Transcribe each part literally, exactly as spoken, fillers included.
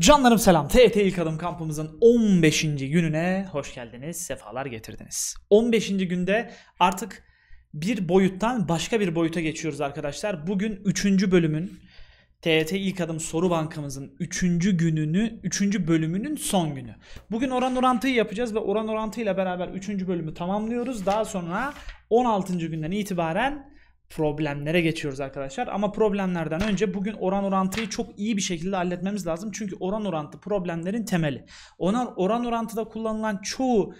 Canlarım selam. T Y T İlk Adım kampımızın on beşinci gününe hoş geldiniz, sefalar getirdiniz. on beşinci günde artık bir boyuttan başka bir boyuta geçiyoruz arkadaşlar. Bugün üçüncü bölümün, T Y T İlk Adım soru bankamızın üçüncü gününü, üçüncü bölümünün son günü. Bugün oran orantıyı yapacağız ve oran orantıyla beraber üçüncü bölümü tamamlıyoruz. Daha sonra on altıncı günden itibaren problemlere geçiyoruz arkadaşlar. Ama problemlerden önce bugün oran orantıyı çok iyi bir şekilde halletmemiz lazım. Çünkü oran orantı problemlerin temeli. Oran, oran orantıda kullanılan çoğu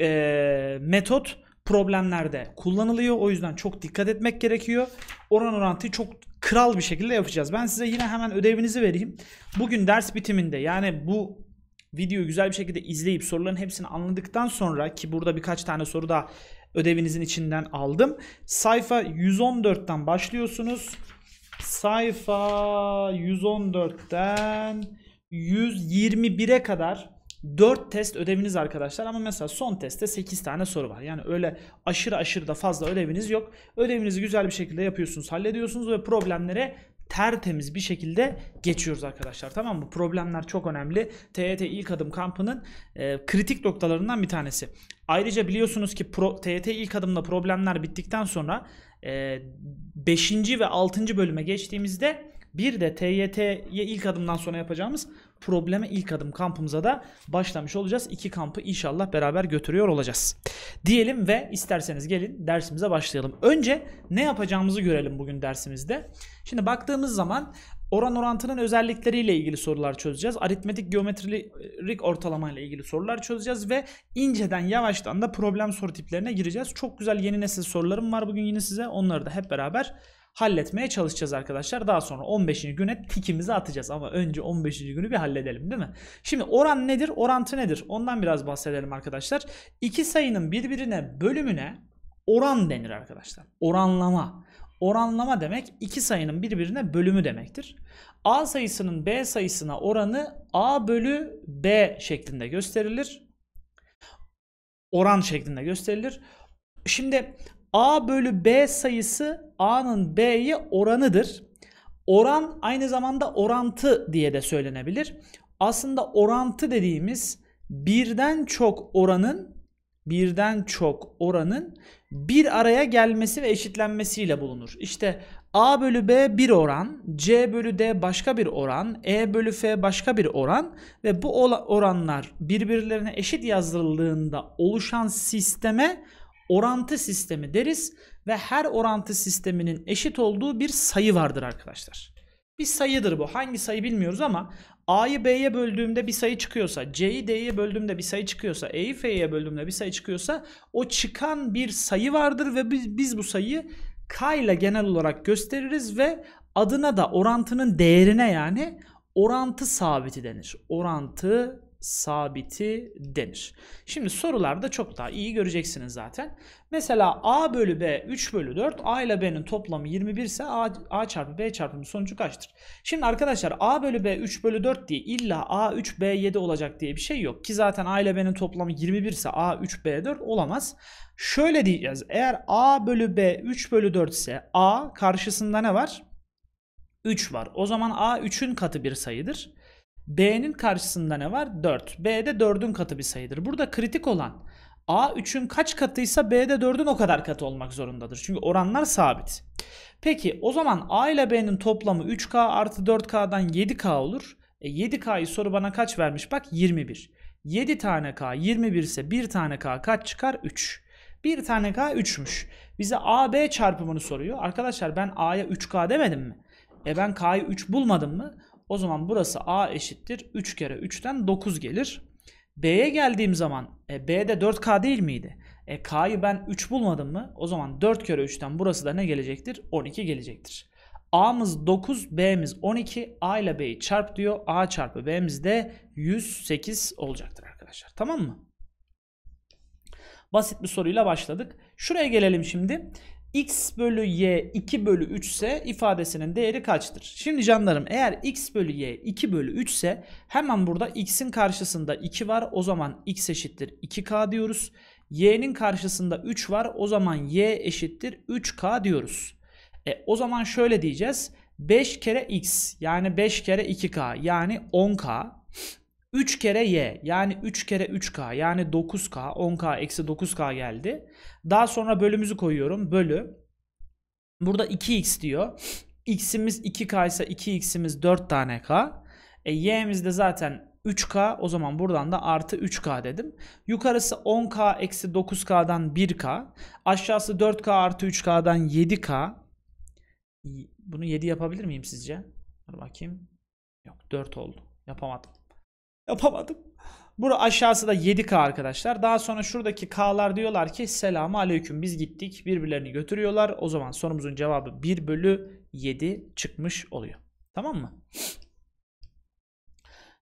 e, metot problemlerde kullanılıyor. O yüzden çok dikkat etmek gerekiyor. Oran orantıyı çok kral bir şekilde yapacağız. Ben size yine hemen ödevinizi vereyim. Bugün ders bitiminde, yani bu videoyu güzel bir şekilde izleyip soruların hepsini anladıktan sonra, ki burada birkaç tane soru da ödevinizin içinden aldım, sayfa yüz on dört'ten başlıyorsunuz. Sayfa yüz on dört'ten yüz yirmi bir'e kadar dört test ödeviniz arkadaşlar. Ama mesela son testte sekiz tane soru var. Yani öyle aşırı aşırı da fazla ödeviniz yok. Ödevinizi güzel bir şekilde yapıyorsunuz, hallediyorsunuz ve problemlere tertemiz bir şekilde geçiyoruz arkadaşlar, tamam mı? Problemler çok önemli. T Y T İlk Adım kampının e, kritik noktalarından bir tanesi. Ayrıca biliyorsunuz ki pro, T Y T İlk Adım'da problemler bittikten sonra e, beşinci ve altıncı bölüme geçtiğimizde bir de T Y T'ye ilk adımdan sonra yapacağımız probleme ilk adım kampımıza da başlamış olacağız. İki kampı inşallah beraber götürüyor olacağız diyelim ve isterseniz gelin dersimize başlayalım. Önce ne yapacağımızı görelim bugün dersimizde. Şimdi baktığımız zaman oran orantının özellikleriyle ilgili sorular çözeceğiz. Aritmetik, geometrik ortalamayla ilgili sorular çözeceğiz ve inceden yavaştan da problem soru tiplerine gireceğiz. Çok güzel yeni nesil sorularım var bugün yine size. Onları da hep beraber halletmeye çalışacağız arkadaşlar. Daha sonra on beşinci güne tikimizi atacağız ama önce on beşinci günü bir halledelim, değil mi? Şimdi oran nedir? Orantı nedir? Ondan biraz bahsedelim arkadaşlar. İki sayının birbirine bölümüne oran denir arkadaşlar. Oranlama. Oranlama demek iki sayının birbirine bölümü demektir. A sayısının B sayısına oranı A bölü B şeklinde gösterilir. Oran şeklinde gösterilir. Şimdi A bölü B sayısı A'nın B'ye oranıdır. Oran aynı zamanda orantı diye de söylenebilir. Aslında orantı dediğimiz birden çok oranın birden çok oranın bir araya gelmesi ve eşitlenmesiyle bulunur. İşte A bölü B bir oran, C bölü D başka bir oran, E bölü F başka bir oran ve bu oranlar birbirlerine eşit yazdırıldığında oluşan sisteme orantı sistemi deriz ve her orantı sisteminin eşit olduğu bir sayı vardır arkadaşlar. Bir sayıdır bu. Hangi sayı bilmiyoruz ama A'yı B'ye böldüğümde bir sayı çıkıyorsa, C'yi D'ye böldüğümde bir sayı çıkıyorsa, E'yi F'ye böldüğümde bir sayı çıkıyorsa o çıkan bir sayı vardır ve biz, biz bu sayıyı K ile genel olarak gösteririz ve adına da orantının değerine, yani orantı sabiti denir. Orantı sabiti denir. Şimdi sorularda çok daha iyi göreceksiniz zaten. Mesela A bölü B üç bölü dört. A ile B'nin toplamı yirmi bir ise A, A çarpı B çarpımı sonucu kaçtır? Şimdi arkadaşlar A bölü B üç bölü dört diye illa A üç B yedi olacak diye bir şey yok. Ki zaten A ile B'nin toplamı yirmi bir ise A üç B dört olamaz. Şöyle diyeceğiz. Eğer A bölü B üç bölü dört ise A karşısında ne var? üç var. O zaman A üç'ün katı bir sayıdır. B'nin karşısında ne var? dört. B de dörd'ün katı bir sayıdır. Burada kritik olan A üç'ün kaç katıysa B de dörd'ün o kadar katı olmak zorundadır. Çünkü oranlar sabit. Peki o zaman A ile B'nin toplamı üç K artı dört K'dan yedi K olur. E, yedi K'yı soru bana kaç vermiş? Bak yirmi bir. yedi tane K yirmi bir ise bir tane K kaç çıkar? üç. bir tane K üç'müş. Bize A B çarpımını soruyor. Arkadaşlar ben A'ya üç K demedim mi? E ben K'yı üç bulmadım mı? O zaman burası A eşittir üç kere üç'ten dokuz gelir. B'ye geldiğim zaman e, B'de dört K değil miydi? E, K'yı ben üç bulmadım mı? O zaman dört kere üç'ten burası da ne gelecektir? on iki gelecektir. A'mız dokuz, B'miz on iki. A ile B'yi çarp diyor. A çarpı B'miz de yüz sekiz olacaktır arkadaşlar. Tamam mı? Basit bir soruyla başladık. Şuraya gelelim şimdi. X bölü y iki bölü üç ise ifadesinin değeri kaçtır? Şimdi canlarım, eğer x bölü y iki bölü üç ise hemen burada x'in karşısında iki var. O zaman x eşittir iki K diyoruz. Y'nin karşısında üç var. O zaman y eşittir üç K diyoruz. E, o zaman şöyle diyeceğiz. beş kere x yani beş kere iki k yani on k. üç kere y yani üç kere üç k yani dokuz k. on k eksi dokuz k geldi. Daha sonra bölümümüzü koyuyorum. Bölü. Burada iki x diyor. X'imiz iki k ise iki x'imiz dört tane k. E, y'imiz de zaten üç k. O zaman buradan da artı üç k dedim. Yukarısı on k eksi dokuz k'dan bir k. Aşağısı dört k artı üç k'dan yedi k. Bunu yedi yapabilir miyim sizce? Dur bakayım. Yok, dört oldu. Yapamadım. Yapamadım. Burası aşağısı da yedi k arkadaşlar. Daha sonra şuradaki k'lar diyorlar ki selamu aleyküm biz gittik. Birbirlerini götürüyorlar. O zaman sorumuzun cevabı bir bölü yedi çıkmış oluyor. Tamam mı?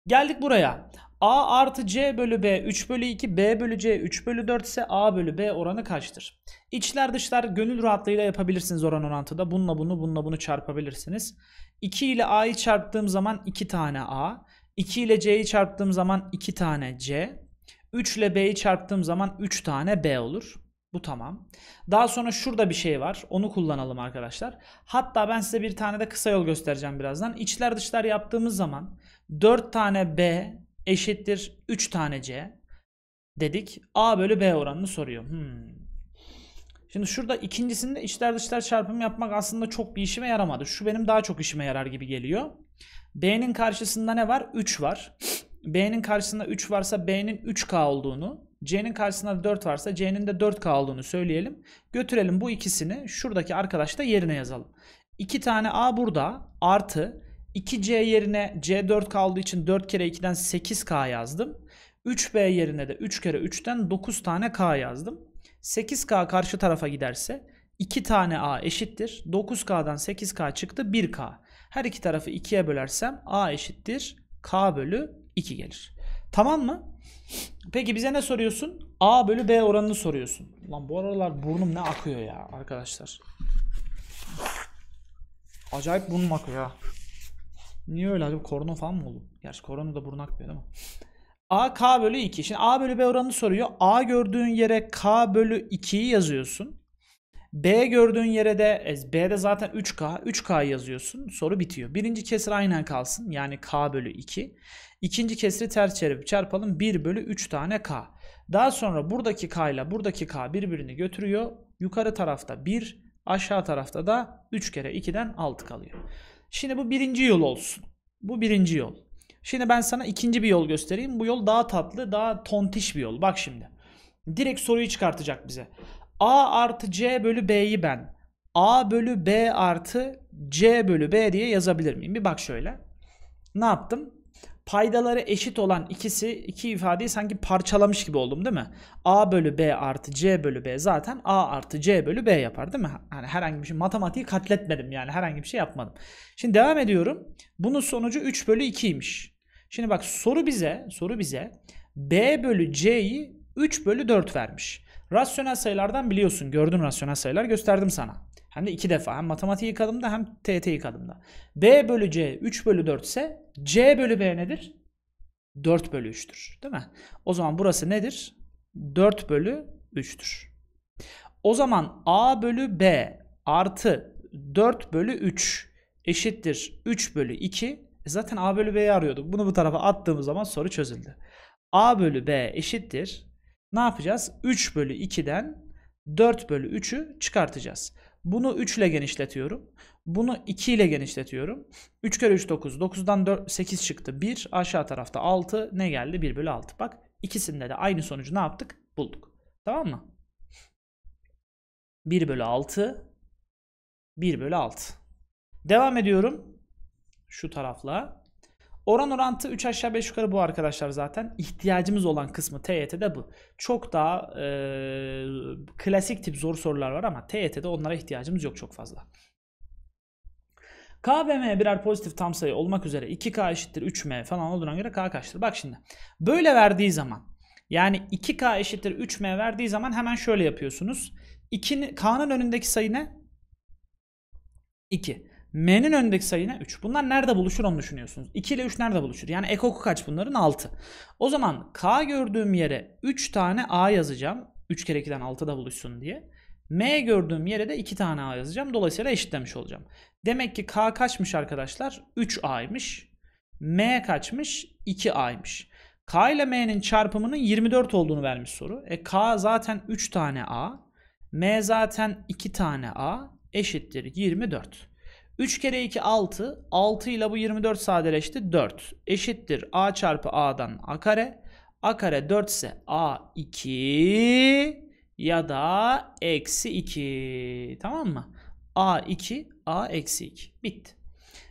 Geldik buraya. A artı c bölü b üç bölü iki, b bölü c üç bölü dört ise a bölü b oranı kaçtır? İçler dışlar gönül rahatlığıyla yapabilirsiniz oran orantıda. Bununla bunu bununla bunu çarpabilirsiniz. iki ile a'yı çarptığım zaman iki tane a. iki ile c'yi çarptığım zaman iki tane c. üç ile b'yi çarptığım zaman üç tane b olur. Bu tamam. Daha sonra şurada bir şey var. Onu kullanalım arkadaşlar. Hatta ben size bir tane de kısa yol göstereceğim birazdan. İçler dışlar yaptığımız zaman dört tane b eşittir üç tane c dedik. A bölü b oranını soruyor. Hmm. Şimdi şurada ikincisinde içler dışlar çarpımı yapmak aslında çok bir işime yaramadı. Şu benim daha çok işime yarar gibi geliyor. B'nin karşısında ne var? üç var. B'nin karşısında üç varsa B'nin üç k olduğunu, C'nin karşısında dört varsa C'nin de dört k olduğunu söyleyelim. Götürelim bu ikisini şuradaki arkadaş da yerine yazalım. iki tane A burada artı iki c yerine C dört k olduğu için dört kere ikiden sekiz k yazdım. üç b yerine de üç kere üçten dokuz tane k yazdım. sekiz k karşı tarafa giderse iki tane A eşittir. dokuz k'dan sekiz k çıktı bir k. Her iki tarafı ikiye bölersem a eşittir k bölü iki gelir. Tamam mı? Peki bize ne soruyorsun? A bölü b oranını soruyorsun. Lan bu aralar burnum ne akıyor ya arkadaşlar. Acayip burnum akıyor ya. Niye öyle acaba? Korona falan mı oldu? Gerçi korona da burun akmıyor değil mi? A k bölü iki. Şimdi a bölü b oranını soruyor. A gördüğün yere k bölü ikiyi yazıyorsun. B gördüğün yere de B'de zaten üç k. üç k yazıyorsun. Soru bitiyor. Birinci kesir aynen kalsın. Yani k bölü iki. İkinci kesiri ters çevirip çarpalım. bir bölü üç tane k. Daha sonra buradaki k ile buradaki k birbirini götürüyor. Yukarı tarafta bir. Aşağı tarafta da üç kere ikiden altı kalıyor. Şimdi bu birinci yol olsun. Bu birinci yol. Şimdi ben sana ikinci bir yol göstereyim. Bu yol daha tatlı, daha tontiş bir yol. Bak şimdi. Direkt soruyu çıkartacak bize. A artı c bölü b'yi ben a bölü b artı c bölü b diye yazabilir miyim? Bir bak şöyle. Ne yaptım? Paydaları eşit olan ikisi iki ifadeyi sanki parçalamış gibi oldum değil mi? A bölü b artı c bölü b zaten a artı c bölü b yapar değil mi? Yani herhangi bir şey, matematiği katletmedim yani herhangi bir şey yapmadım. Şimdi devam ediyorum. Bunun sonucu üç bölü ikiymiş. Şimdi bak soru bize soru bize b bölü c'yi üç bölü dört vermiş. Rasyonel sayılardan biliyorsun. Gördün rasyonel sayılar. Gösterdim sana. Hem de iki defa. Hem matematiği ilk adımda hem T Y T ilk adımda. B bölü C üç bölü dört ise C bölü B nedir? dört bölü üçtür. Değil mi? O zaman burası nedir? dört bölü üçtür. O zaman A bölü B artı dört bölü üç eşittir üç bölü iki. E zaten A bölü B'yi arıyorduk. Bunu bu tarafa attığımız zaman soru çözüldü. A bölü B eşittir. Ne yapacağız? üç bölü ikiden dört bölü üçü çıkartacağız. Bunu üç ile genişletiyorum. Bunu iki ile genişletiyorum. üç kere üç dokuz. dokuzdan dört, sekiz çıktı. bir aşağı tarafta altı. Ne geldi? bir bölü altı. Bak ikisinde de aynı sonucu ne yaptık? Bulduk. Tamam mı? bir bölü altı. bir bölü altı. Devam ediyorum. Şu tarafla. Oran orantı üç aşağı beş yukarı bu arkadaşlar zaten. İhtiyacımız olan kısmı T Y T'de bu. Çok daha e, klasik tip zor sorular var ama T Y T'de onlara ihtiyacımız yok çok fazla. K ve M birer pozitif tam sayı olmak üzere iki k eşittir üç m falan olduğuna göre K kaçtır? Bak şimdi böyle verdiği zaman yani iki k eşittir üç m verdiği zaman hemen şöyle yapıyorsunuz. K'nın önündeki sayı ne? iki. M'nin önündeki sayı ne? üç. Bunlar nerede buluşur onu düşünüyorsunuz. iki ile üç nerede buluşur? Yani ekoku kaç bunların? altı. O zaman K gördüğüm yere üç tane A yazacağım. üç kere ikiden altıda buluşsun diye. M gördüğüm yere de iki tane A yazacağım. Dolayısıyla eşitlemiş olacağım. Demek ki K kaçmış arkadaşlar? üç A'ymış. M kaçmış? iki A'ymış. K ile M'nin çarpımının yirmi dört olduğunu vermiş soru. E K zaten üç tane A. M zaten iki tane A. Eşittir yirmi dört. üç kere iki altı. altı ile bu yirmi dört sadeleşti. dört. Eşittir A çarpı A'dan A kare. A kare dört ise A iki ya da eksi iki. Tamam mı? A iki, A eksi iki. Bitti.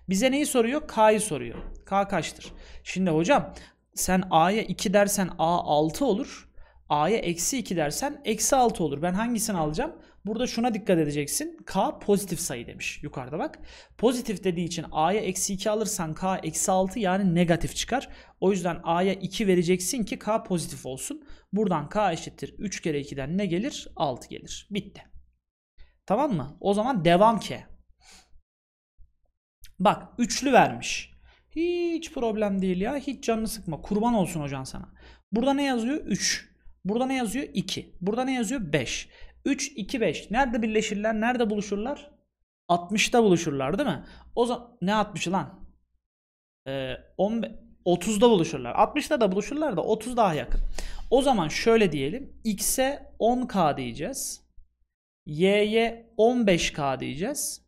Bize neyi soruyor? K'yı soruyor. K kaçtır? Şimdi hocam sen A'ya iki dersen A altı olur. A'ya eksi iki dersen eksi altı olur. Ben hangisini alacağım? Burada şuna dikkat edeceksin. K pozitif sayı demiş. Yukarıda bak. Pozitif dediği için A'ya eksi iki alırsan K eksi altı yani negatif çıkar. O yüzden A'ya iki vereceksin ki K pozitif olsun. Buradan K eşittir. üç kere ikiden ne gelir? altı gelir. Bitti. Tamam mı? O zaman devam ki. Bak üçlü vermiş. Hiç problem değil ya. Hiç canını sıkma. Kurban olsun hocan sana. Burada ne yazıyor? üç. Burada ne yazıyor? iki. Burada ne yazıyor? beş. üç, iki, beş. Nerede birleşirler? Nerede buluşurlar? altmışta buluşurlar değil mi? O zaman ne altmışı lan? Ee, otuzda buluşurlar. altmışta da buluşurlar da otuz daha yakın. O zaman şöyle diyelim. X'e on K diyeceğiz. Y'ye on beş K diyeceğiz.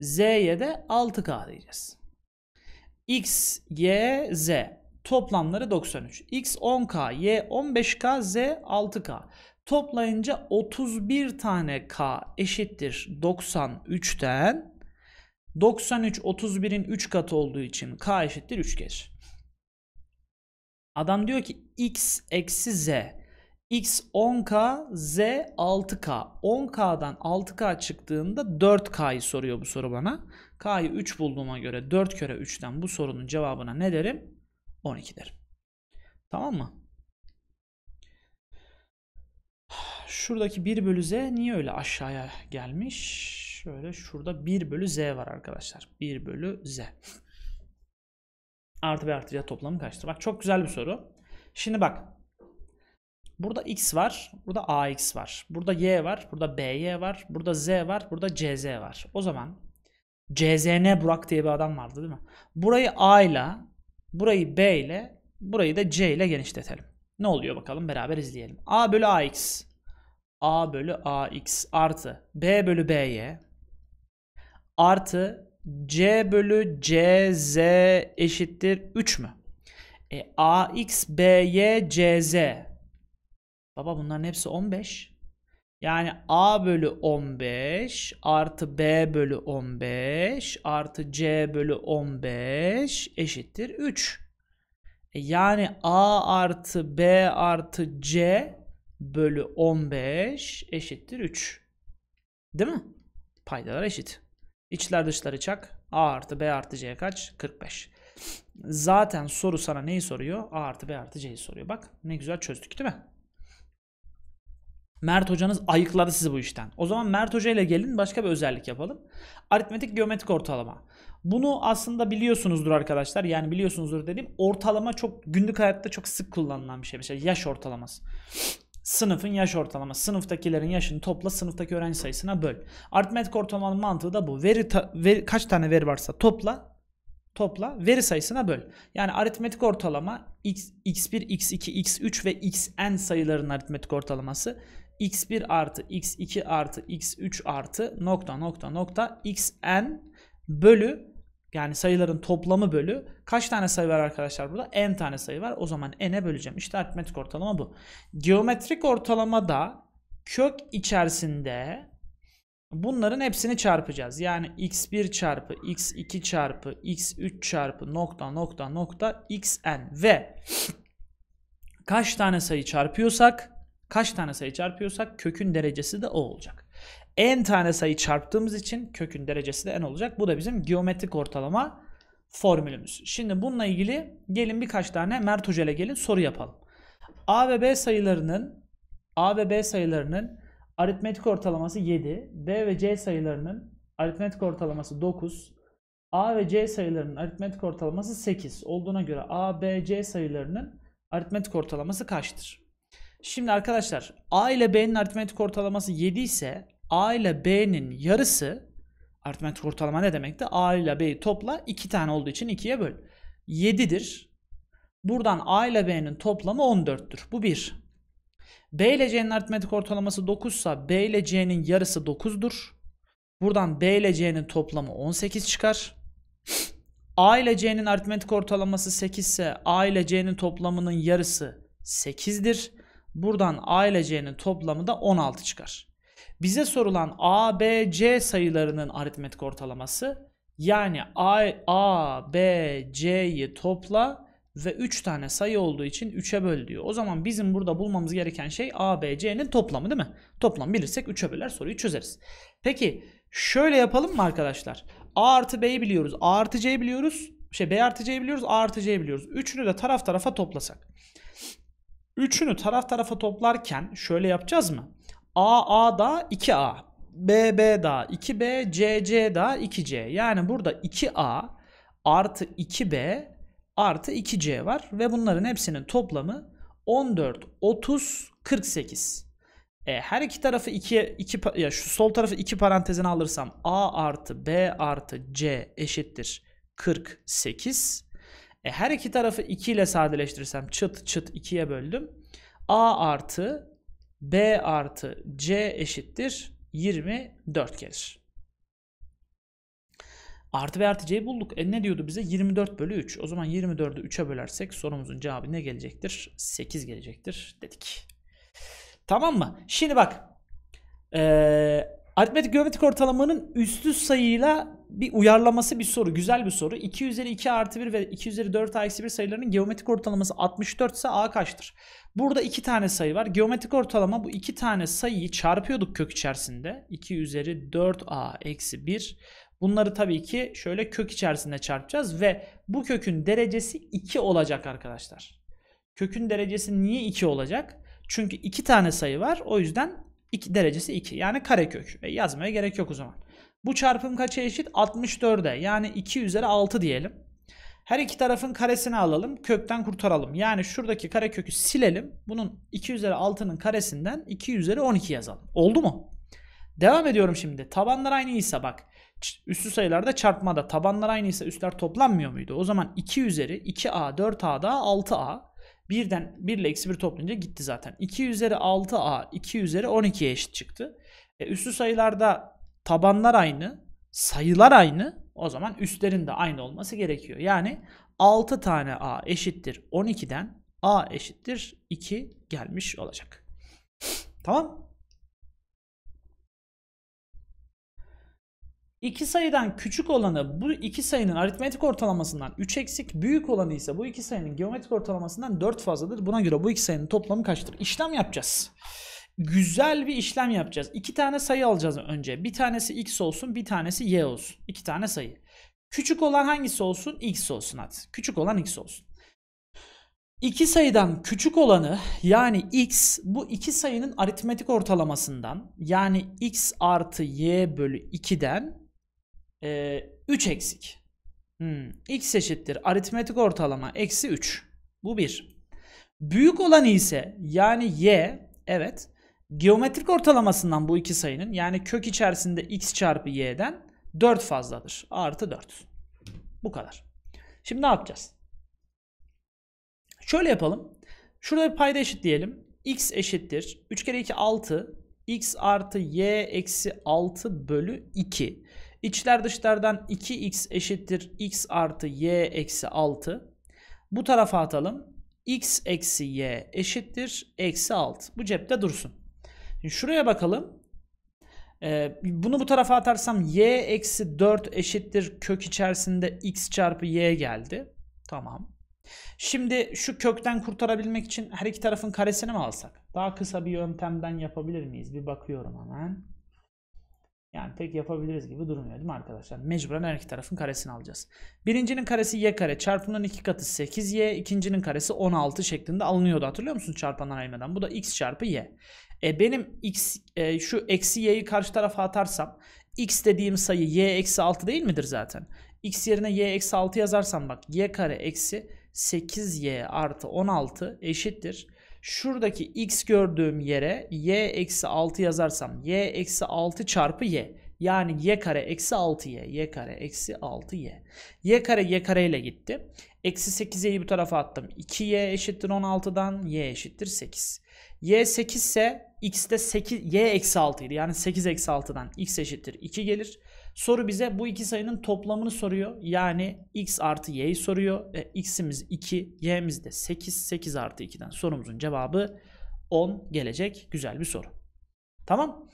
Z'ye de altı K diyeceğiz. X, Y, Z. Toplamları doksan üç. X on K, Y on beş K, Z altı K. Toplayınca otuz bir tane K eşittir doksan üçten. doksan üç otuz birin üç katı olduğu için K eşittir üç gelir. Adam diyor ki X eksi Z. X on K, Z altı K. on K'dan altı K çıktığında dört K'yı soruyor bu soru bana. K'yı üç bulduğuma göre dört kere üçten bu sorunun cevabına ne derim? on iki derim. Tamam mı? Şuradaki bir bölü Z niye öyle aşağıya gelmiş? Şöyle şurada bir bölü Z var arkadaşlar. bir bölü Z. Artı ve artı C toplamı kaçtır? Bak çok güzel bir soru. Şimdi bak. Burada X var. Burada A X var. Burada Y var. Burada B Y var. Burada Z var. Burada C Z var. O zaman C Z N Burak diye bir adam vardı değil mi? Burayı A ile, burayı B ile, burayı da C ile genişletelim. Ne oluyor bakalım beraber izleyelim. A bölü A X. A bölü A X artı B bölü B Y artı C bölü C Z eşittir üç mü? E, A X, B Y, C Z. Baba bunların hepsi on beş. Yani A bölü on beş artı B bölü on beş artı C bölü on beş eşittir üç. E, yani A artı B artı C bölü on beş eşittir üç. Değil mi? Paydalar eşit. İçler dışları çak. A artı B artı C kaç? kırk beş. Zaten soru sana neyi soruyor? A artı B artı C'yi soruyor. Bak ne güzel çözdük değil mi? Mert hocanız ayıkladı sizi bu işten. O zaman Mert hoca ile gelin başka bir özellik yapalım. Aritmetik geometrik ortalama. Bunu aslında biliyorsunuzdur arkadaşlar. Yani biliyorsunuzdur dediğim ortalama çok günlük hayatta çok sık kullanılan bir şey. Mesela yaş ortalaması. Sınıfın yaş ortalaması. Sınıftakilerin yaşını topla sınıftaki öğrenci sayısına böl. Aritmetik ortalamanın mantığı da bu. Veri, ta, veri kaç tane veri varsa topla. Topla veri sayısına böl. Yani aritmetik ortalama x, x1, x2, x3 ve xn sayıların aritmetik ortalaması x bir artı x iki artı x üç artı nokta nokta nokta xn bölü yani sayıların toplamı bölü kaç tane sayı var arkadaşlar burada? N tane sayı var. O zaman n'e böleceğim. İşte aritmetik ortalama bu. Geometrik ortalamada kök içerisinde bunların hepsini çarpacağız. Yani x bir çarpı x iki çarpı x üç çarpı nokta nokta nokta xn ve kaç tane sayı çarpıyorsak kaç tane sayı çarpıyorsak kökün derecesi de o olacak. N tane sayı çarptığımız için kökün derecesi de n olacak. Bu da bizim geometrik ortalama formülümüz. Şimdi bununla ilgili gelin birkaç tane Mert Hoca ile gelin soru yapalım. A ve B sayılarının A ve B sayılarının aritmetik ortalaması yedi, B ve C sayılarının aritmetik ortalaması dokuz, A ve C sayılarının aritmetik ortalaması sekiz olduğuna göre A, B, C sayılarının aritmetik ortalaması kaçtır? Şimdi arkadaşlar A ile B'nin aritmetik ortalaması yedi ise A ile B'nin yarısı, aritmetik ortalama ne demekti? A ile B'yi topla, iki tane olduğu için ikiye böl. yedidir. Buradan A ile B'nin toplamı on dörttür. Bu bir. B ile C'nin aritmetik ortalaması dokuzsa B ile C'nin yarısı dokuzdur. Buradan B ile C'nin toplamı on sekiz çıkar. A ile C'nin aritmetik ortalaması sekiz ise A ile C'nin toplamının yarısı sekizdir. Buradan A ile C'nin toplamı da on altı çıkar. Bize sorulan A, B, C sayılarının aritmetik ortalaması, yani A, A, B, C'yi topla ve üç tane sayı olduğu için üçe böl diyor. O zaman bizim burada bulmamız gereken şey A, B, C'nin toplamı değil mi? Toplam bilirsek üçe böler soruyu çözeriz. Peki şöyle yapalım mı arkadaşlar? A artı B'yi biliyoruz. A artı C'yi biliyoruz. Şey B artı C'yi biliyoruz. A artı C'yi biliyoruz. Üçünü de taraf tarafa toplasak. Üçünü taraf tarafa toplarken şöyle yapacağız mı? A, A da iki A. B, B da iki B. C, C da iki C. Yani burada iki A artı iki B artı iki C var. Ve bunların hepsinin toplamı on dört, otuz, kırk sekiz. E, her iki tarafı ikiye, iki, ya şu sol tarafı iki parantezine alırsam A artı B artı C eşittir kırk sekiz. E, her iki tarafı iki ile sadeleştirirsem çıt çıt ikiye böldüm. A artı B artı C eşittir yirmi dört gelir. Artı B artı C'yi bulduk. E ne diyordu bize? yirmi dört bölü üç. O zaman yirmi dördü üçe bölersek sorumuzun cevabı ne gelecektir? sekiz gelecektir dedik. Tamam mı? Şimdi bak. Ee, aritmetik geometrik ortalamanın üstlü sayıyla bir uyarlaması bir soru. Güzel bir soru. iki üzeri iki artı bir ve iki üzeri dört a eksi bir sayılarının geometrik ortalaması altmış dört ise a kaçtır? Burada iki tane sayı var. Geometrik ortalama bu iki tane sayıyı çarpıyorduk kök içerisinde. iki üzeri dört a eksi bir. Bunları tabii ki şöyle kök içerisinde çarpacağız ve bu kökün derecesi iki olacak arkadaşlar. Kökün derecesi niye iki olacak? Çünkü iki tane sayı var. O yüzden iki, derecesi iki. Yani karekök. E, yazmaya gerek yok o zaman. Bu çarpım kaça eşit? altmış dörde. Yani iki üzeri altı diyelim. Her iki tarafın karesini alalım. Kökten kurtaralım. Yani şuradaki karekökü silelim. Bunun iki üzeri altının karesinden iki üzeri on iki yazalım. Oldu mu? Devam ediyorum şimdi. Tabanlar aynıysa bak. Üstlü sayılarda çarpmada tabanlar aynıysa üstler toplanmıyor muydu? O zaman iki üzeri iki a, dört a daha altı a. birden bir ile eksi bir toplayınca gitti zaten. iki üzeri altı a iki üzeri on ikiye eşit çıktı. E, üstlü sayılarda tabanlar aynı, sayılar aynı. O zaman üstlerin de aynı olması gerekiyor. Yani altı tane a eşittir on ikiden a eşittir iki gelmiş olacak. Tamam. İki sayıdan küçük olanı bu iki sayının aritmetik ortalamasından üç eksik, büyük olanı ise bu iki sayının geometrik ortalamasından dört fazladır. Buna göre bu iki sayının toplamı kaçtır? İşlem yapacağız. Güzel bir işlem yapacağız. İki tane sayı alacağız önce. Bir tanesi x olsun, bir tanesi y olsun. İki tane sayı. Küçük olan hangisi olsun? X olsun hadi. Küçük olan x olsun. İki sayıdan küçük olanı yani x bu iki sayının aritmetik ortalamasından yani x artı y bölü ikiden Ee, üç eksik. Hmm. X eşittir aritmetik ortalama eksi üç. Bu bir. Büyük olan ise yani y evet geometrik ortalamasından bu iki sayının yani kök içerisinde x çarpı y'den dört fazladır. Artı dört. Bu kadar. Şimdi ne yapacağız? Şöyle yapalım. Şurada bir payda eşitleyelim. X eşittir üç kere iki altı x artı y eksi altı bölü iki. İçler dışlardan iki x eşittir x artı y eksi altı. Bu tarafa atalım. X eksi y eşittir eksi altı. Bu cepte dursun. Şimdi şuraya bakalım. Ee, bunu bu tarafa atarsam y eksi dört eşittir kök içerisinde x çarpı y geldi. Tamam. Şimdi şu kökten kurtarabilmek için her iki tarafın karesini mi alsak? Daha kısa bir yöntemden yapabilir miyiz? Bir bakıyorum hemen. Yani pek yapabiliriz gibi durmuyor değil mi arkadaşlar? Mecburen her iki tarafın karesini alacağız. Birincinin karesi y kare çarpımının iki katı sekiz y. İkincinin karesi on altı şeklinde alınıyordu. Hatırlıyor musunuz çarpanlar ayırmadan? Bu da x çarpı y. E benim x e, şu eksi y'yi karşı tarafa atarsam x dediğim sayı y eksi altı değil midir zaten? X yerine y eksi altı yazarsam bak y kare eksi sekiz y artı on altı eşittir. Şuradaki x gördüğüm yere y eksi altı yazarsam y eksi altı çarpı y. Yani y kare eksi altı y. Y kare eksi altı y. Y kare y kare ile gitti. Eksi sekiz y'yi bu tarafa attım. iki y eşittir on altıdan y eşittir sekiz. Y sekiz ise x'de sekiz, y eksi altı idi. Yani sekiz eksi altıdan x eşittir iki gelir. Soru bize bu iki sayının toplamını soruyor. Yani x artı y'yi soruyor. E, x'imiz iki, y'miz de sekiz. sekiz artı iki'den sorumuzun cevabı on gelecek. Güzel bir soru. Tamam.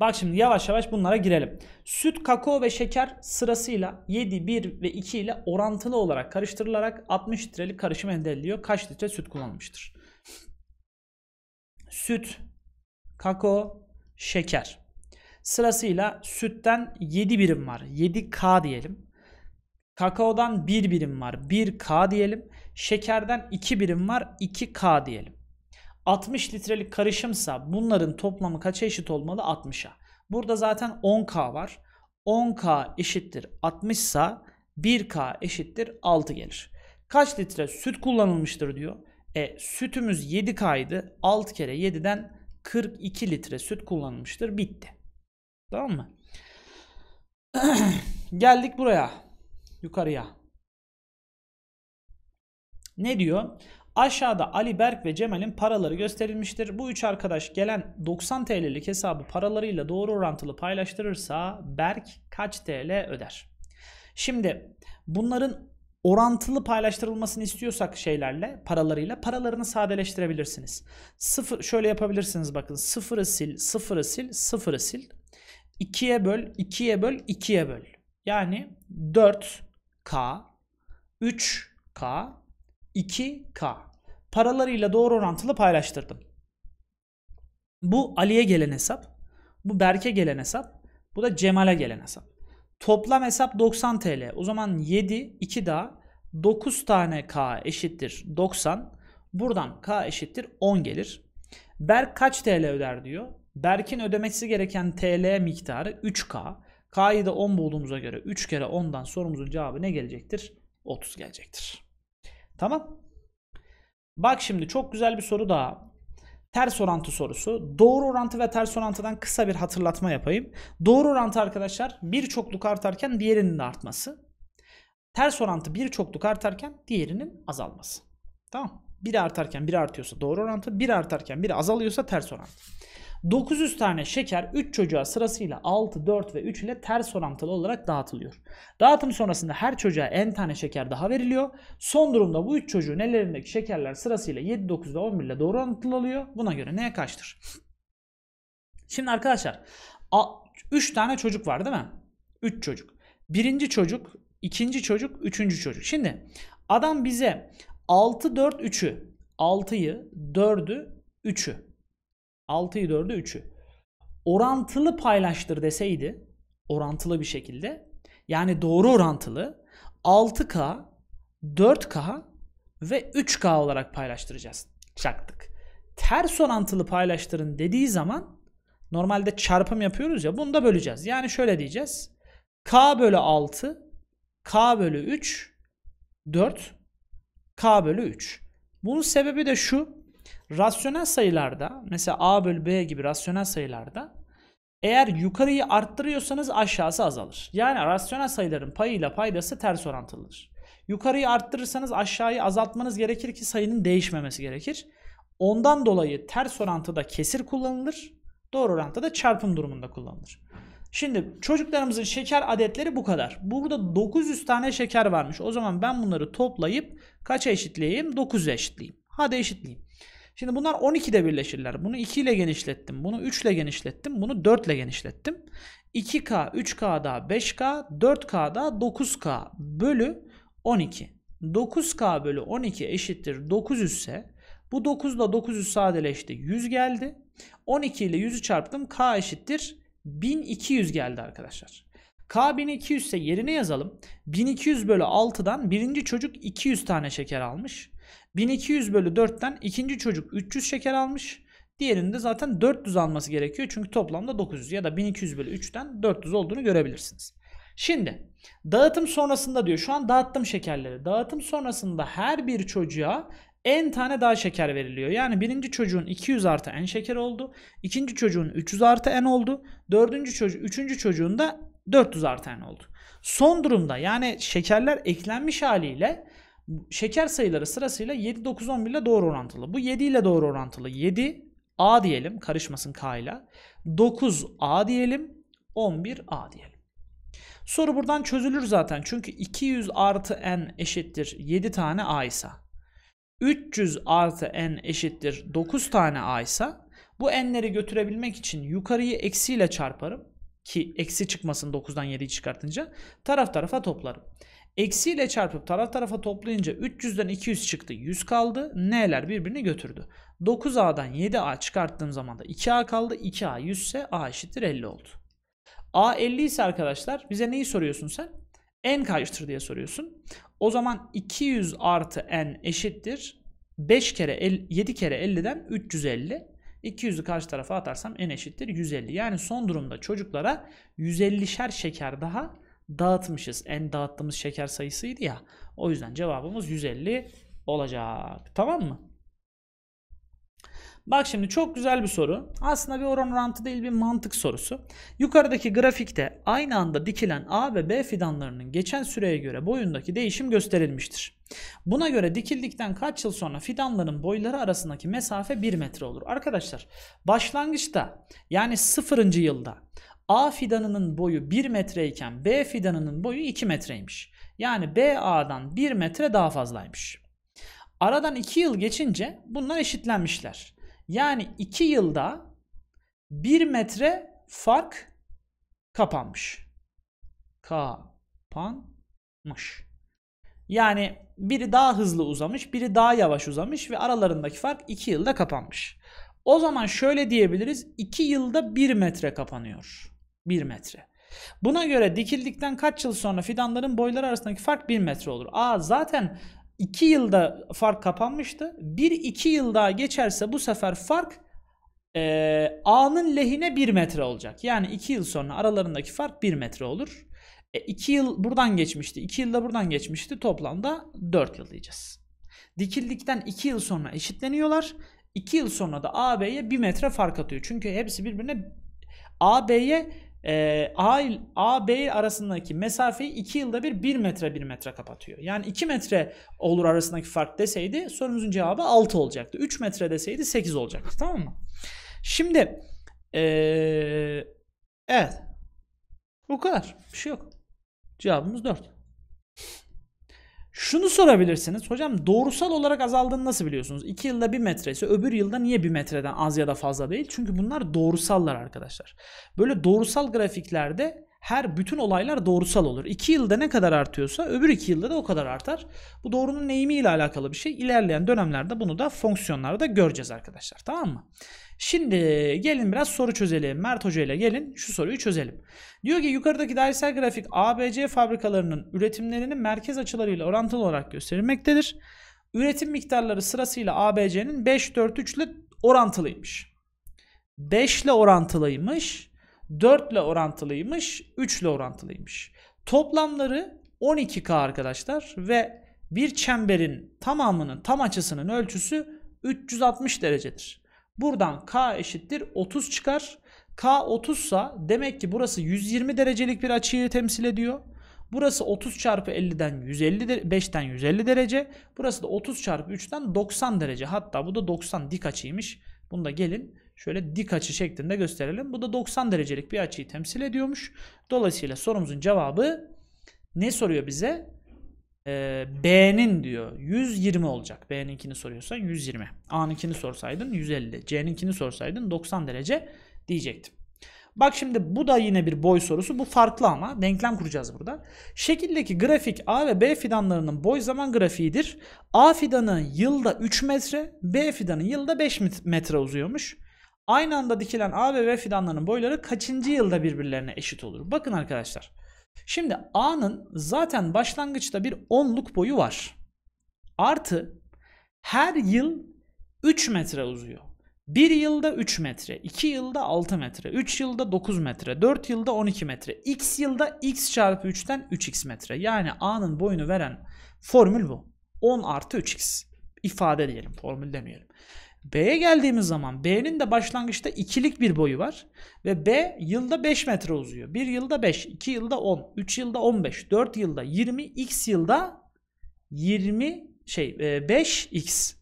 Bak şimdi yavaş yavaş bunlara girelim. Süt, kakao ve şeker sırasıyla yedi, bir ve iki ile orantılı olarak karıştırılarak altmış litrelik karışım elde ediliyor. Kaç litre süt kullanılmıştır? Süt, kakao, şeker. Sırasıyla sütten yedi birim var. yedi K diyelim. Kakaodan bir birim var. bir K diyelim. Şekerden iki birim var. iki K diyelim. altmış litrelik karışımsa bunların toplamı kaça eşit olmalı? altmış'a. Burada zaten on K var. on K eşittir altmış ise bir K eşittir altı gelir. Kaç litre süt kullanılmıştır diyor. E, sütümüz yedi K'ydı. altı kere yedi'den kırk iki litre süt kullanılmıştır. Bitti. Tamam mı? Geldik buraya. Yukarıya. Ne diyor? Aşağıda Ali, Berk ve Cemal'in paraları gösterilmiştir. Bu üç arkadaş gelen doksan TL'lik hesabı paralarıyla doğru orantılı paylaştırırsa Berk kaç T L öder? Şimdi bunların orantılı paylaştırılmasını istiyorsak şeylerle, paralarıyla paralarını sadeleştirebilirsiniz. Sıfır, şöyle yapabilirsiniz bakın. sıfırı sil, sıfırı sil, sıfırı sil. iki'ye böl, iki'ye böl, iki'ye böl. Yani dört K, üç K, iki K. Paralarıyla doğru orantılı paylaştırdım. Bu Ali'ye gelen hesap. Bu Berk'e gelen hesap. Bu da Cemal'e gelen hesap. Toplam hesap doksan TL. O zaman yedi, iki daha. dokuz tane K eşittir doksan. Buradan K eşittir on gelir. Berk kaç T L öder diyor. Berk'in ödemesi gereken T L miktarı üç K. K'yı da on bulduğumuza göre üç kere on'dan sorumuzun cevabı ne gelecektir? otuz gelecektir. Tamam. Bak şimdi çok güzel bir soru daha. Ters orantı sorusu. Doğru orantı ve ters orantıdan kısa bir hatırlatma yapayım. Doğru orantı arkadaşlar bir çokluk artarken diğerinin de artması. Ters orantı bir çokluk artarken diğerinin azalması. Tamam. biri artarken biri artıyorsa doğru orantı. biri artarken biri azalıyorsa ters orantı. dokuz yüz tane şeker üç çocuğa sırasıyla altı, dört ve üç ile ters orantılı olarak dağıtılıyor. Dağıtım sonrasında her çocuğa en tane şeker daha veriliyor. Son durumda bu üç çocuğun ellerindeki şekerler sırasıyla yedi, dokuz ve on bir ile doğru orantılı oluyor. Buna göre neye kaçtır? Şimdi arkadaşlar üç tane çocuk var değil mi? üç çocuk. birinci çocuk, ikinci çocuk, üçüncü çocuk. Şimdi adam bize altı, dört, üç'ü, altı'yı, dörd'ü, üç'ü. altı'yı dörd'ü üç'ü orantılı paylaştır deseydi, orantılı bir şekilde, yani doğru orantılı, altı K, dört K ve üç K olarak paylaştıracağız. Çaktık. Ters orantılı paylaştırın dediği zaman normalde çarpım yapıyoruz ya, bunu da böleceğiz. Yani şöyle diyeceğiz. K bölü altı, K bölü üç, dört, K bölü üç. Bunun sebebi de şu. Rasyonel sayılarda, mesela A bölü B gibi rasyonel sayılarda eğer yukarıyı arttırıyorsanız aşağısı azalır. Yani rasyonel sayıların payıyla paydası ters orantılıdır. Yukarıyı arttırırsanız aşağıyı azaltmanız gerekir ki sayının değişmemesi gerekir. Ondan dolayı ters orantıda kesir kullanılır. Doğru orantıda çarpım durumunda kullanılır. Şimdi çocuklarımızın şeker adetleri bu kadar. Burada dokuz yüz tane şeker varmış. O zaman ben bunları toplayıp kaça eşitleyeyim? dokuz'a eşitleyeyim. Hadi eşitleyeyim. Şimdi bunlar on iki'de birleşirler. Bunu iki ile genişlettim. Bunu üç ile genişlettim. Bunu dört ile genişlettim. iki K, üç K daha beş K, dört K daha dokuz K bölü on iki. dokuz K bölü on iki eşittir dokuz yüz ise bu dokuz ile dokuz yüz sadeleşti. yüz geldi. on iki ile yüz'ü çarptım. K eşittir bin iki yüz geldi arkadaşlar. K bin iki yüz ise yerine yazalım. bin iki yüz bölü altı'dan birinci çocuk iki yüz tane şeker almış. bin iki yüz bölü dört'ten ikinci çocuk üç yüz şeker almış. Diğerinde zaten dört yüz alması gerekiyor. Çünkü toplamda dokuz yüz ya da bin iki yüz bölü üç'ten dört yüz olduğunu görebilirsiniz. Şimdi dağıtım sonrasında diyor, şu an dağıttım şekerleri. Dağıtım sonrasında her bir çocuğa en tane daha şeker veriliyor. Yani birinci çocuğun iki yüz artı en şeker oldu. İkinci çocuğun üç yüz artı en oldu. Dördüncü çocuğun, üçüncü çocuğun da dört yüz artı en oldu. Son durumda yani şekerler eklenmiş haliyle şeker sayıları sırasıyla yedi, dokuz, on bir ile doğru orantılı. Bu yedi ile doğru orantılı. yedi A diyelim, karışmasın K ile. dokuz A diyelim, on bir A diyelim. Soru buradan çözülür zaten. Çünkü iki yüz artı n eşittir yedi tane A ise, üç yüz artı n eşittir dokuz tane A ise, bu n'leri götürebilmek için yukarıyı eksiyle çarparım. Ki eksi çıkmasın, dokuzdan yediyi çıkartınca taraf tarafa toplarım. Eksiyle çarpıp taraf tarafa toplayınca üç yüzden iki yüz çıktı, yüz kaldı. N'ler birbirini götürdü. dokuz A'dan yedi A çıkarttığım zaman da iki A kaldı. iki A yüz ise A eşittir elli oldu. A elli ise arkadaşlar bize neyi soruyorsun sen? N kaçtır diye soruyorsun. O zaman iki yüz artı N eşittir beş kere el, yedi kere elliden üç yüz elli. iki yüzü karşı tarafa atarsam N eşittir yüz elli. Yani son durumda çocuklara yüz ellişer şeker daha dağıtmışız. En dağıttığımız şeker sayısıydı ya. O yüzden cevabımız yüz elli olacak. Tamam mı? Bak şimdi çok güzel bir soru. Aslında bir oran orantı değil, bir mantık sorusu. Yukarıdaki grafikte aynı anda dikilen A ve B fidanlarının geçen süreye göre boyundaki değişim gösterilmiştir. Buna göre dikildikten kaç yıl sonra fidanların boyları arasındaki mesafe bir metre olur. Arkadaşlar başlangıçta yani sıfırıncı yılda A fidanının boyu bir metreyken B fidanının boyu iki metreymiş. Yani B A'dan bir metre daha fazlaymış. Aradan iki yıl geçince bunlar eşitlenmişler. Yani iki yılda bir metre fark kapanmış. Kapanmış. Yani biri daha hızlı uzamış, biri daha yavaş uzamış ve aralarındaki fark iki yılda kapanmış. O zaman şöyle diyebiliriz. iki yılda bir metre kapanıyor. bir metre. Buna göre dikildikten kaç yıl sonra fidanların boyları arasındaki fark bir metre olur. Aa zaten iki yılda fark kapanmıştı. bir iki yıl daha geçerse bu sefer fark e, A'nın lehine bir metre olacak. Yani iki yıl sonra aralarındaki fark bir metre olur. E, iki yıl buradan geçmişti. iki yılda buradan geçmişti. Toplamda dört yıl diyeceğiz. Dikildikten iki yıl sonra eşitleniyorlar. iki yıl sonra da A, B'ye bir metre fark atıyor. Çünkü hepsi birbirine A, B'ye e, A, A, B arasındaki mesafeyi iki yılda bir 1 metre 1 metre kapatıyor. Yani iki metre olur arasındaki fark deseydi sorumuzun cevabı altı olacaktı. üç metre deseydi sekiz olacaktı. Tamam mı? Şimdi e, evet. Bu kadar. Bir şey yok. Cevabımız dört. Şunu sorabilirsiniz. Hocam doğrusal olarak azaldığını nasıl biliyorsunuz? iki yılda bir metre ise öbür yılda niye bir metreden az ya da fazla değil? Çünkü bunlar doğrusallar arkadaşlar. Böyle doğrusal grafiklerde her bütün olaylar doğrusal olur. iki yılda ne kadar artıyorsa öbür iki yılda da o kadar artar. Bu doğrunun eğimi ile alakalı bir şey. İlerleyen dönemlerde bunu da fonksiyonlarda göreceğiz arkadaşlar. Tamam mı? Şimdi gelin biraz soru çözelim. Mert Hoca ile gelin şu soruyu çözelim. Diyor ki yukarıdaki dairesel grafik A B C fabrikalarının üretimlerini merkez açılarıyla orantılı olarak gösterilmektedir. Üretim miktarları sırasıyla A B C'nin beş, dört, üç ile orantılıymış. beş ile orantılıymış. dört ile orantılıymış, üç ile orantılıymış. Toplamları on iki K arkadaşlar ve bir çemberin tamamının tam açısının ölçüsü üç yüz altmış derecedir. Buradan K eşittir otuz çıkar. K otuz ise demek ki burası yüz yirmi derecelik bir açıyı temsil ediyor. Burası otuz çarpı elliden yüz elli beşten yüz elli derece. Burası da otuz çarpı üçten doksan derece. Hatta bu da doksan dik açıymış. Bunu da gelin şöyle dik açı şeklinde gösterelim. Bu da doksan derecelik bir açıyı temsil ediyormuş. Dolayısıyla sorumuzun cevabı ne soruyor bize? Ee, B'nin diyor yüz yirmi olacak. B'ninkini soruyorsan yüz yirmi. A'ninkini sorsaydın yüz elli. C'ninkini sorsaydın doksan derece diyecektim. Bak şimdi bu da yine bir boy sorusu. Bu farklı ama denklem kuracağız burada. Şekildeki grafik A ve B fidanlarının boy zaman grafiğidir. A fidanı yılda üç metre, B fidanı yılda beş metre uzuyormuş. Aynı anda dikilen A ve B fidanlarının boyları kaçıncı yılda birbirlerine eşit olur? Bakın arkadaşlar. Şimdi A'nın zaten başlangıçta bir onluk boyu var. Artı her yıl üç metre uzuyor. bir yılda üç metre, iki yılda altı metre, üç yılda dokuz metre, dört yılda on iki metre, x yılda x çarpı üçten üç x metre. Yani A'nın boyunu veren formül bu. on artı üç x ifade diyelim, formül demeyelim. B'ye geldiğimiz zaman B'nin de başlangıçta ikilik bir boyu var. Ve B yılda beş metre uzuyor. bir yılda beş, iki yılda on, üç yılda on beş, dört yılda yirmi, x yılda yirmi şey beş x.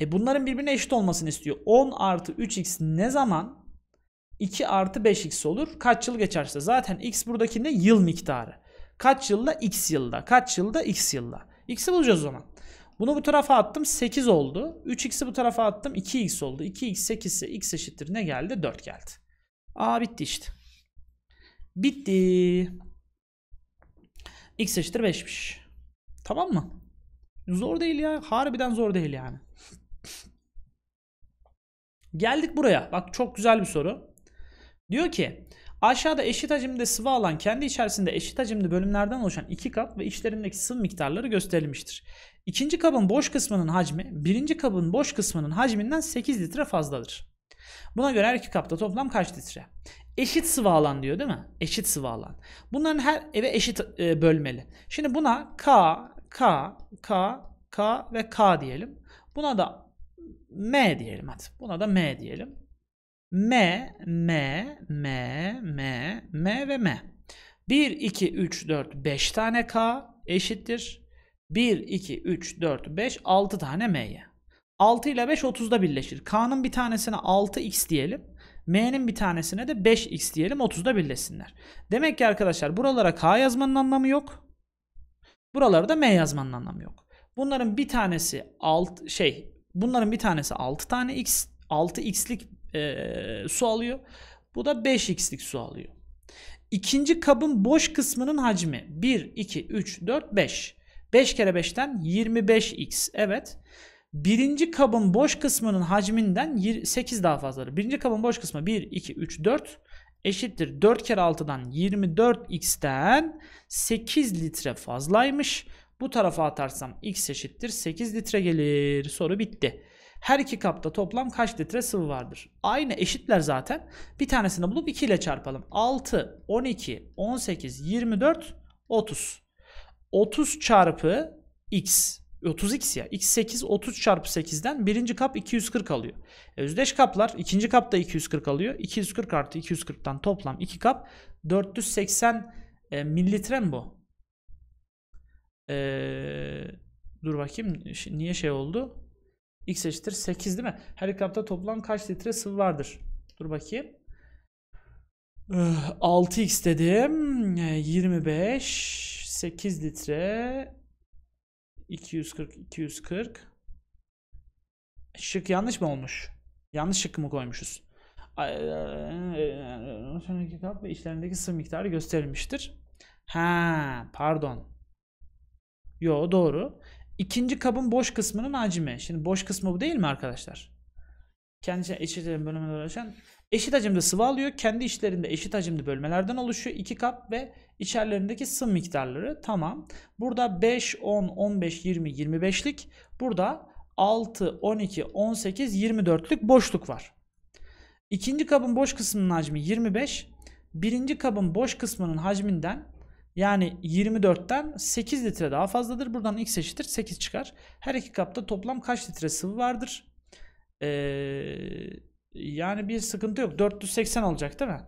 E bunların birbirine eşit olmasını istiyor. on artı üç x ne zaman? iki artı beş x olur. Kaç yıl geçerse. Zaten x buradaki ne? Yıl miktarı. Kaç yılda? X yılda. Kaç yılda? X yılda. X'i bulacağız o zaman. Bunu bu tarafa attım. sekiz oldu. üç x'i bu tarafa attım. iki x oldu. iki x sekiz ise x eşittir ne geldi? dört geldi. Aa bitti işte. Bitti. X eşittir beşmiş. Tamam mı? Zor değil ya. Harbiden zor değil yani. Geldik buraya. Bak çok güzel bir soru. Diyor ki aşağıda eşit hacimde sıvı alan kendi içerisinde eşit hacimli bölümlerden oluşan iki kap ve içlerindeki sıvı miktarları gösterilmiştir. İkinci kabın boş kısmının hacmi birinci kabın boş kısmının hacminden sekiz litre fazladır. Buna göre her iki kapta toplam kaç litre? Eşit sıvı alan diyor değil mi? Eşit sıvı alan. Bunların her eve eşit bölmeli. Şimdi buna K, K, K, K ve K diyelim. Buna da M diyelim hadi. Buna da M diyelim. M, M, M, M, M ve M. bir, iki, üç, dört, beş tane K eşittir. bir, iki, üç, dört, beş, altı tane M'ye. altı ile beş otuzda birleşir. K'nın bir tanesine altı x diyelim. M'nin bir tanesine de beş x diyelim. otuzda birleşsinler. Demek ki arkadaşlar buralara K yazmanın anlamı yok. Buralara da M yazmanın anlamı yok. Bunların bir tanesi alt şey bunların bir tanesi altı tane x, altı x'lik e, su alıyor. Bu da beş x'lik su alıyor. İkinci kabın boş kısmının hacmi bir, iki, üç, dört, beş. beş kere beşten yirmi beş x. Evet. Birinci kabın boş kısmının hacminden sekiz daha fazladır. Birinci kabın boş kısmı bir, iki, üç, dört eşittir. dört kere altıdan yirmi dört x'ten sekiz litre fazlaymış. Bu tarafa atarsam x eşittir sekiz litre gelir. Soru bitti. Her iki kapta toplam kaç litre sıvı vardır? Aynı eşitler zaten. Bir tanesini bulup iki ile çarpalım. altı, on iki, on sekiz, yirmi dört, otuz. otuz çarpı x. otuz x ya. X sekiz, otuz çarpı sekizden birinci kap iki yüz kırk alıyor. E, özdeş kaplar ikinci kapta iki yüz kırk alıyor. iki yüz kırk artı iki yüz kırktan toplam iki kap dört yüz seksen e, mililitre mi bu? Ee, dur bakayım niye şey oldu? X eşittir sekiz değil mi? Her iki kapta toplam kaç litre sıvı vardır? Dur bakayım. Ee, altı x dedim. Ee, yirmi beş, sekiz litre, iki yüz kırk, iki yüz kırk. Şık yanlış mı olmuş? Yanlış şık mı koymuşuz? İki kap ve içlerindeki sıvı miktarı gösterilmiştir. Ha, pardon. Yo doğru. İkinci kabın boş kısmının hacmi. Şimdi boş kısmı bu değil mi arkadaşlar? Kendisine eşit bölümlerden oluşan eşit hacimde sıvı alıyor. Kendi içlerinde eşit hacimde bölmelerden oluşuyor. iki kap ve içerilerindeki sıvı miktarları. Tamam. Burada beş, on, on beş, yirmi, yirmi beşlik. Burada altı, on iki, on sekiz, yirmi dörtlük boşluk var. İkinci kabın boş kısmının hacmi yirmi beş. Birinci kabın boş kısmının hacminden yani yirmi dörtten sekiz litre daha fazladır. Buradan x eşittir sekiz çıkar. Her iki kapta toplam kaç litre sıvı vardır? Ee, yani bir sıkıntı yok. dört yüz seksen olacak değil mi?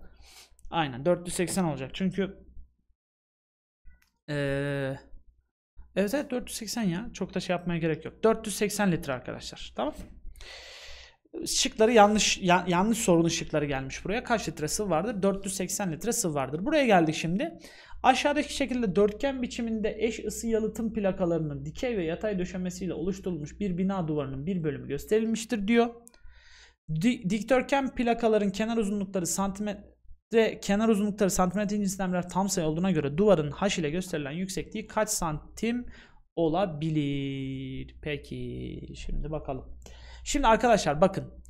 Aynen dört yüz seksen olacak. Çünkü ee, evet evet dört yüz seksen ya. Çok da şey yapmaya gerek yok. dört yüz seksen litre arkadaşlar. Tamam. Şıkları yanlış ya, yanlış sorunun şıkları gelmiş buraya. Kaç litre sıvı vardır? dört yüz seksen litre sıvı vardır. Buraya geldik şimdi. Aşağıdaki şekilde dörtgen biçiminde eş ısı yalıtım plakalarının dikey ve yatay döşemesiyle oluşturulmuş bir bina duvarının bir bölümü gösterilmiştir diyor. Dikdörtgen plakaların kenar uzunlukları santimetre kenar uzunlukları santimetre cinsinden birer tam sayı olduğuna göre duvarın haş ile gösterilen yüksekliği kaç santim olabilir? Peki şimdi bakalım. Şimdi arkadaşlar bakın.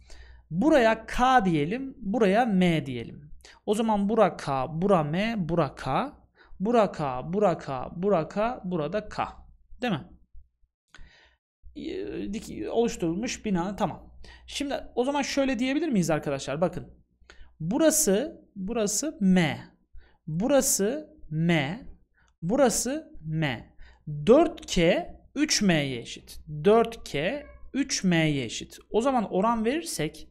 Buraya K diyelim, buraya M diyelim. O zaman bura K, bura M, bura K. Bura K, bura K, bura K, burada K. Değil mi? Oluşturulmuş binanın tamam. Şimdi o zaman şöyle diyebilir miyiz arkadaşlar? Bakın. Burası, burası M. Burası M. Burası M. dört K üç M'ye eşit. dört K üç M'ye eşit. O zaman oran verirsek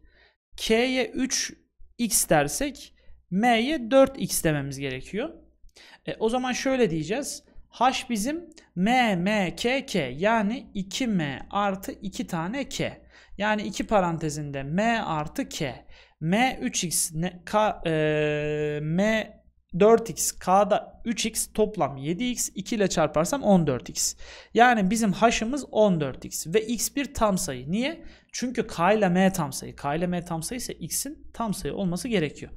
K'ye üç X dersek M'ye dört X dememiz gerekiyor. E, o zaman şöyle diyeceğiz. H bizim M, M, K, K. Yani iki M artı iki tane K. Yani iki parantezinde M artı K. M üç X, ne, K, e, M dört X, K'da üç X, toplam yedi X, iki ile çarparsam on dört X. Yani bizim H'ımız on dört X ve X bir tam sayı. Niye? Çünkü K ile M tam sayı. K ile M tam sayı ise X'in tam sayı olması gerekiyor.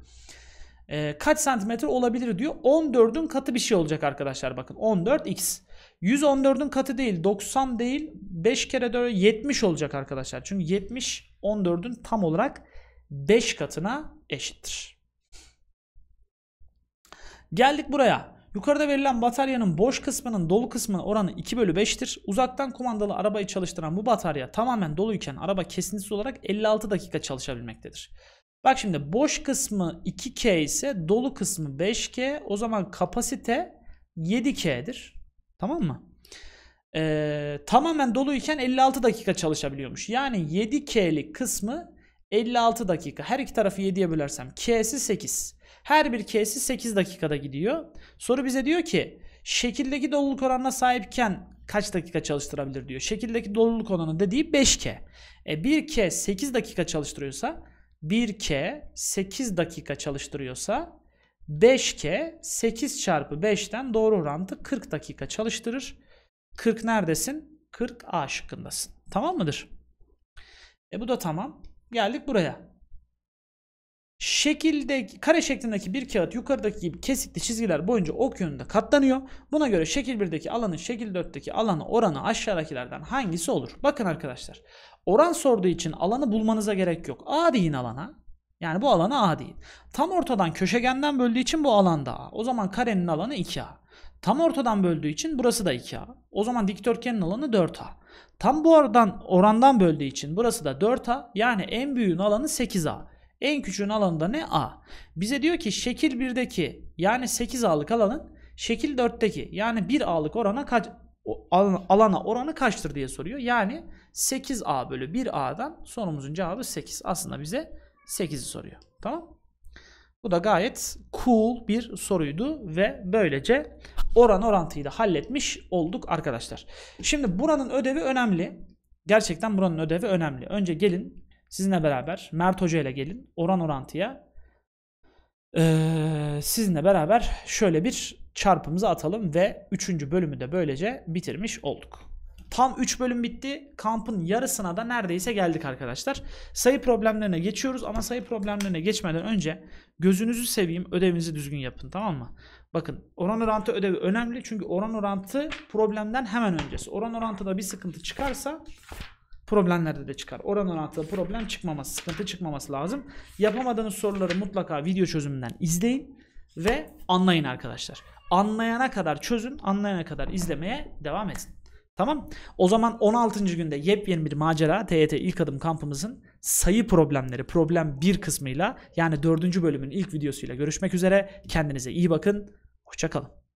Ee, kaç santimetre olabilir diyor. on dördün katı bir şey olacak arkadaşlar, bakın. on dört X. yüz on dördün katı değil, doksan değil, beş kere dört, yetmiş olacak arkadaşlar. Çünkü yetmiş on dördün tam olarak beş katına eşittir. Geldik buraya. Yukarıda verilen bataryanın boş kısmının dolu kısmının oranı iki bölü beş'tir. Uzaktan kumandalı arabayı çalıştıran bu batarya tamamen doluyken araba kesintisiz olarak elli altı dakika çalışabilmektedir. Bak şimdi, boş kısmı iki K ise dolu kısmı beş K. O zaman kapasite yedi K'dir. Tamam mı? Ee, tamamen doluyken elli altı dakika çalışabiliyormuş. Yani yedi K'lik kısmı elli altı dakika. Her iki tarafı yediye bölersem K'si sekiz. Her bir K'si sekiz dakikada gidiyor. Soru bize diyor ki şekildeki doluluk oranına sahipken kaç dakika çalıştırabilir diyor. Şekildeki doluluk oranı dediği beş K. E bir K sekiz dakika çalıştırıyorsa, bir K sekiz dakika çalıştırıyorsa beş K sekiz çarpı beş'ten doğru orantı kırk dakika çalıştırır. kırk neredesin? kırk A şıkkındasın. Tamam mıdır? E bu da tamam. Geldik buraya. Şekildeki kare şeklindeki bir kağıt yukarıdaki gibi kesikli çizgiler boyunca ok yönünde katlanıyor. Buna göre şekil bir'deki alanın şekil dört'teki alanı oranı aşağıdakilerden hangisi olur? Bakın arkadaşlar, oran sorduğu için alanı bulmanıza gerek yok. A deyin alana. Yani bu alana A deyin. Tam ortadan köşegenden böldüğü için bu alanda A. O zaman karenin alanı iki A. Tam ortadan böldüğü için burası da iki A. O zaman dikdörtgenin alanı dört A. Tam bu oradan orandan böldüğü için burası da dört A. Yani en büyüğün alanı sekiz A. En küçüğün alanında ne? A. Bize diyor ki şekil bir'deki yani sekiz A'lık alanın şekil dört'teki yani bir A'lık orana kaç, alana oranı kaçtır diye soruyor. Yani sekiz A bölü bir A'dan sorumuzun cevabı sekiz. Aslında bize sekiz'i soruyor. Tamam. Bu da gayet cool bir soruydu ve böylece oran orantıyı da halletmiş olduk arkadaşlar. Şimdi buranın ödevi önemli. Gerçekten buranın ödevi önemli. Önce gelin. Sizinle beraber Mert Hoca ile gelin oran orantıya ee, sizinle beraber şöyle bir çarpımızı atalım ve üçüncü bölümü de böylece bitirmiş olduk. Tam üç bölüm bitti. Kampın yarısına da neredeyse geldik arkadaşlar. Sayı problemlerine geçiyoruz ama sayı problemlerine geçmeden önce gözünüzü seveyim, ödevinizi düzgün yapın, tamam mı? Bakın, oran orantı ödevi önemli çünkü oran orantı problemden hemen öncesi. Oran orantıda bir sıkıntı çıkarsa problemlerde de çıkar. Oran orantıda problem çıkmaması, sıkıntı çıkmaması lazım. Yapamadığınız soruları mutlaka video çözümünden izleyin ve anlayın arkadaşlar. Anlayana kadar çözün, anlayana kadar izlemeye devam edin. Tamam? O zaman on altıncı günde yepyeni bir macera T Y T İlk Adım kampımızın sayı problemleri, problem bir kısmıyla yani dördüncü bölümün ilk videosuyla görüşmek üzere. Kendinize iyi bakın. Hoşça kalın.